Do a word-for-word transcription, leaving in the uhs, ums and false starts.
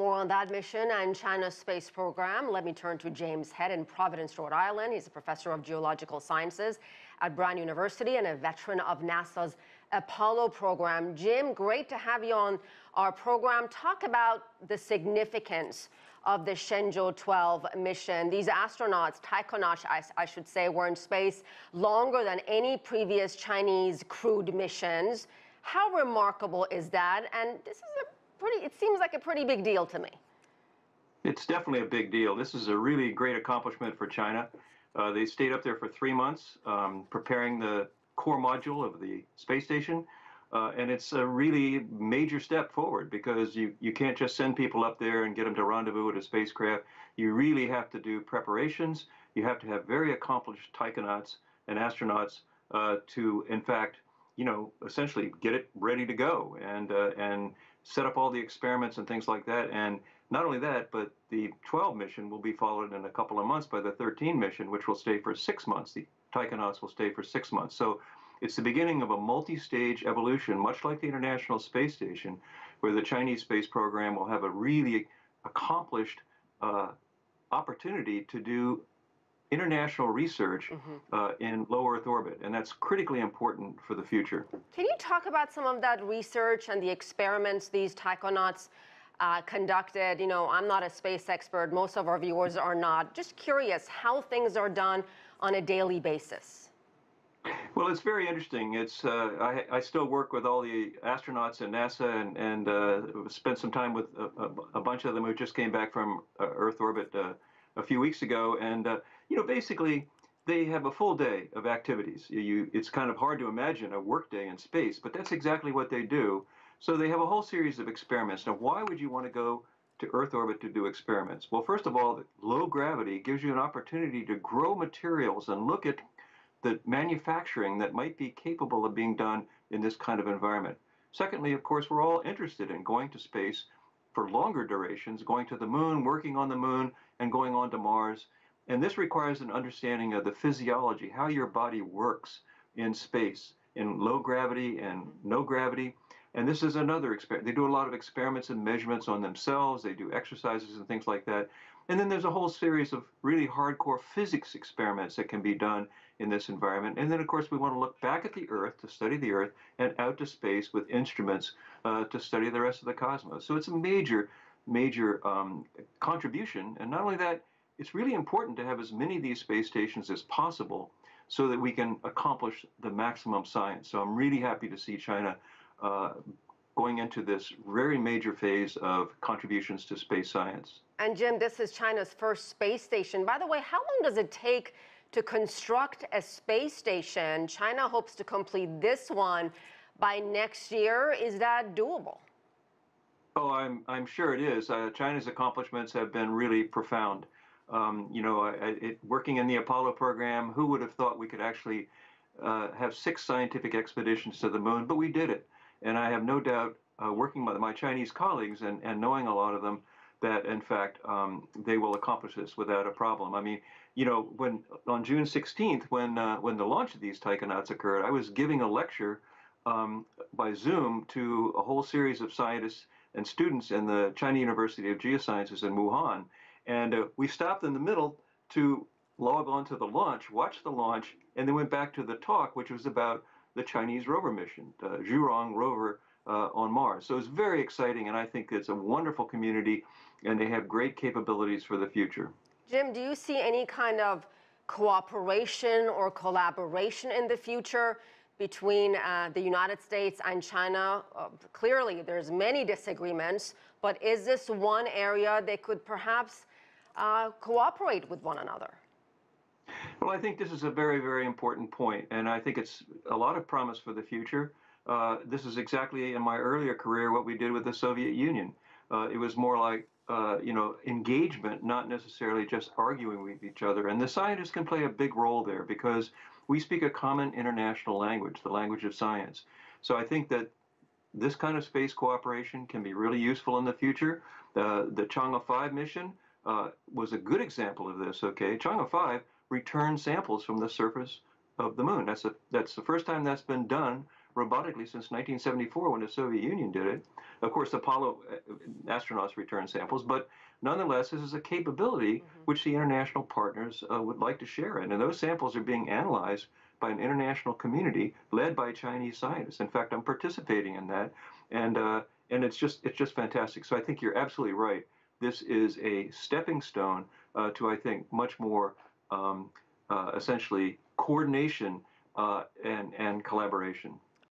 More on that mission and China's space program, let me turn to James Head in Providence, Rhode Island. He's a professor of geological sciences at Brown University and a veteran of NASA's Apollo program. Jim, great to have you on our program. Talk about the significance of the Shenzhou twelve mission. These astronauts, taikonauts, I, I should say, were in space longer than any previous Chinese crewed missions. How remarkable is that? And this is a Pretty, it seems like a pretty big deal to me. It's definitely a big deal. This is a really great accomplishment for China. Uh, they stayed up there for three months um, preparing the core module of the space station. Uh, and it's a really major step forward because you, you can't just send people up there and get them to rendezvous with a spacecraft. You really have to do preparations. You have to have very accomplished taikonauts and astronauts uh, to, in fact, you know, essentially get it ready to go and uh, and set up all the experiments and things like that. And not only that, but the twelve mission will be followed in a couple of months by the thirteen mission, which will stay for six months. The taikonauts will stay for six months. So it's the beginning of a multi-stage evolution, much like the International Space Station, where the Chinese space program will have a really accomplished uh, opportunity to do international research mm-hmm. uh, in low Earth orbit, and that's critically important for the future. Can you talk about some of that research and the experiments these taikonauts uh, conducted? You know, I'm not a space expert. Most of our viewers are not. Just curious how things are done on a daily basis. Well, it's very interesting. It's uh, I, I still work with all the astronauts at NASA and, and uh, spent some time with a, a bunch of them who just came back from uh, Earth orbit uh, a few weeks ago, and uh, you know, basically they have a full day of activities. You, it's kind of hard to imagine a work day in space, but that's exactly what they do. So they have a whole series of experiments. Now, why would you want to go to Earth orbit to do experiments? Well, first of all, low gravity gives you an opportunity to grow materials and look at the manufacturing that might be capable of being done in this kind of environment. Secondly, of course, we're all interested in going to space for longer durations, going to the moon, working on the moon, and going on to Mars. And this requires an understanding of the physiology, how your body works in space, in low gravity and no gravity. And this is another experiment. They do a lot of experiments and measurements on themselves. They do exercises and things like that. And then there's a whole series of really hardcore physics experiments that can be done in this environment. And then, of course, we want to look back at the Earth to study the Earth and out to space with instruments uh, to study the rest of the cosmos. So it's a major, major um, contribution. And not only that, it's really important to have as many of these space stations as possible so that we can accomplish the maximum science. So I'm really happy to see China uh, going into this very major phase of contributions to space science. And Jim, this is China's first space station. By the way, how long does it take to construct a space station? China hopes to complete this one by next year. Is that doable? Oh, I'm, I'm sure it is. Uh, China's accomplishments have been really profound. Um, you know, I, it, working in the Apollo program, who would have thought we could actually uh, have six scientific expeditions to the moon? But we did it. And I have no doubt, uh, working with my Chinese colleagues and, and knowing a lot of them, that in fact um, they will accomplish this without a problem. I mean, you know, when on June sixteenth, when uh, when the launch of these taikonauts occurred, I was giving a lecture um, by Zoom to a whole series of scientists and students in the China University of Geosciences in Wuhan. And uh, we stopped in the middle to log on to the launch, watch the launch, and then went back to the talk, which was about the Chinese rover mission, the Zhurong rover uh, on Mars. So it's very exciting, and I think it's a wonderful community, and they have great capabilities for the future. Jim, do you see any kind of cooperation or collaboration in the future between uh, the United States and China? Uh, clearly, there's many disagreements, but is this one area they could perhaps Uh, cooperate with one another? Well, I think this is a very, very important point, and I think it's a lot of promise for the future. Uh, this is exactly in my earlier career what we did with the Soviet Union. Uh, it was more like, uh, you know, engagement, not necessarily just arguing with each other. And the scientists can play a big role there because we speak a common international language, the language of science. So I think that this kind of space cooperation can be really useful in the future. Uh, the Chang'e five mission Uh, was a good example of this, okay? Chang'e five returned samples from the surface of the moon. That's, a, that's the first time that's been done robotically since nineteen seventy-four when the Soviet Union did it. Of course, Apollo astronauts returned samples, but nonetheless, this is a capability mm-hmm. which the international partners uh, would like to share in. And those samples are being analyzed by an international community led by Chinese scientists. In fact, I'm participating in that, and uh, and it's just it's just fantastic. So I think you're absolutely right. This is a stepping stone uh, to, I think, much more um, uh, essentially coordination uh, and and collaboration.